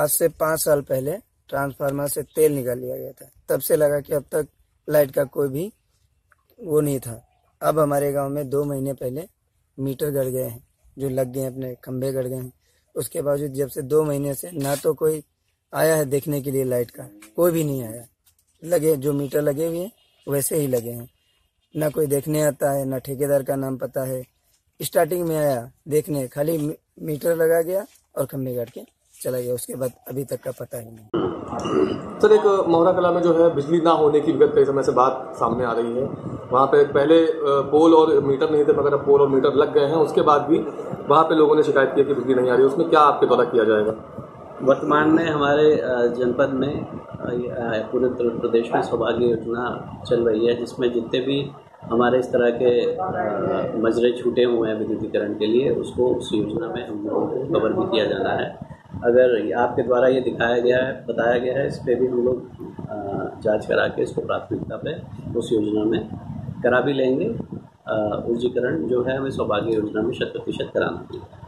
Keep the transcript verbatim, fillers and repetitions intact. आज से पाँच साल पहले ट्रांसफार्मर से तेल निकाल लिया गया था। तब से लगा कि अब तक लाइट का कोई भी वो नहीं था। अब हमारे गांव में दो महीने पहले मीटर गड़ गए हैं, जो लग गए हैं अपने खंभे गड़ गए हैं। उसके बावजूद जब से दो महीने से ना तो कोई आया है देखने के लिए, लाइट का कोई भी नहीं आया। लगे जो मीटर लगे हुए हैं वैसे ही लगे हैं, ना कोई देखने आता है, ना ठेकेदार का नाम पता है। स्टार्टिंग में आया देखने, खाली मीटर लगा गया और खम्भे गड़ के चला गया, उसके बाद अभी तक का पता ही नहीं। सर, एक मोहरा कला में जो है बिजली ना होने की विगत कई समय से बात सामने आ रही है। वहाँ पे पहले पोल और मीटर नहीं थे, मगर पोल और मीटर लग गए हैं। उसके बाद भी वहाँ पे लोगों ने शिकायत की कि बिजली नहीं आ रही है। उसमें क्या आपके द्वारा किया जाएगा? वर्तमान में हमारे जनपद में, पूरे उत्तर प्रदेश में सौभाग्य योजना चल रही है, जिसमें जितने भी हमारे इस तरह के मजरे छूटे हुए हैं विद्युतीकरण के लिए, उसको उस योजना में हम लोगों को कवर भी किया जाना है। अगर आपके द्वारा ये दिखाया गया है, बताया गया है, इस पर भी हम लोग जांच करा के इसको प्राथमिकता पे उस योजना में करा भी लेंगे। ऊर्जीकरण जो है हमें सौभाग्य योजना में शत प्रतिशत कराना है।